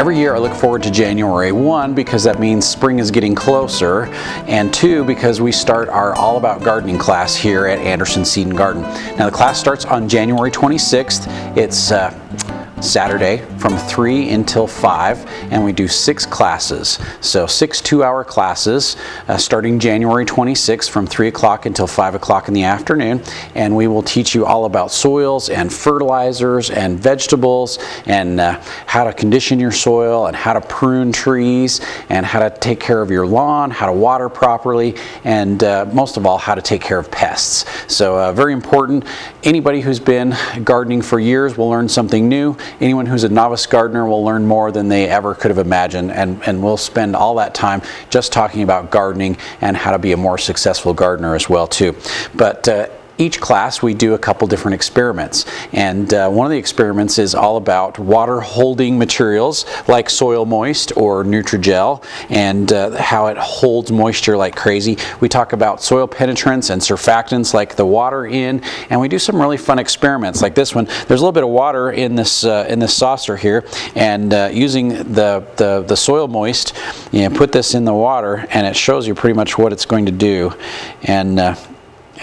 Every year I look forward to January 1 because that means spring is getting closer, and 2 because we start our All About Gardening class here at Anderson's Seed and Garden. Now the class starts on January 26th. It's Saturday from 3 until 5, and we do 6 classes. So 6 2-hour classes starting January 26th from 3 o'clock until 5 o'clock in the afternoon, and we will teach you all about soils and fertilizers and vegetables and how to condition your soil and how to prune trees and how to take care of your lawn, how to water properly, and most of all how to take care of pests. So very important. Anybody who's been gardening for years will learn something new. Anyone who's a novice gardener will learn more than they ever could have imagined, and we'll spend all that time just talking about gardening and how to be a more successful gardener as well too. But each class we do a couple different experiments, and one of the experiments is all about water holding materials like Soil Moist or NutraGel and how it holds moisture like crazy. We talk about soil penetrants and surfactants like the water in, and we do some really fun experiments like this one. There's a little bit of water in this saucer here, and using the Soil Moist, you know, put this in the water and it shows you pretty much what it's going to do. And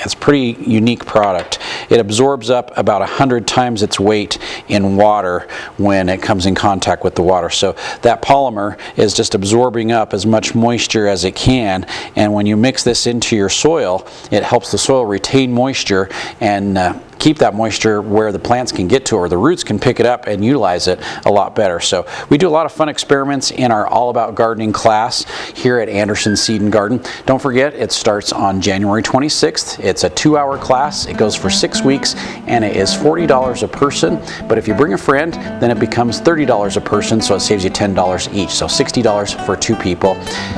it's a pretty unique product. It absorbs up about 100 times its weight in water when it comes in contact with the water. So that polymer is just absorbing up as much moisture as it can, and when you mix this into your soil, it helps the soil retain moisture and keep that moisture where the plants can get to, or the roots can pick it up and utilize it a lot better. So we do a lot of fun experiments in our All About Gardening class here at Anderson's Seed and Garden. Don't forget, it starts on January 26th. It's a 2-hour class. It goes for 6 weeks, and it is $40 a person. But if you bring a friend, then it becomes $30 a person, so it saves you $10 each. So $60 for 2 people.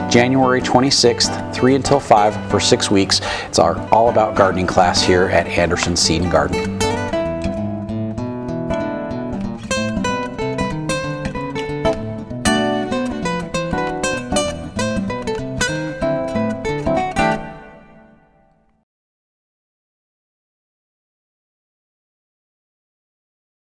January 26th, 3 until 5 for 6 weeks. It's our All About Gardening class here at Anderson's Seed and Garden.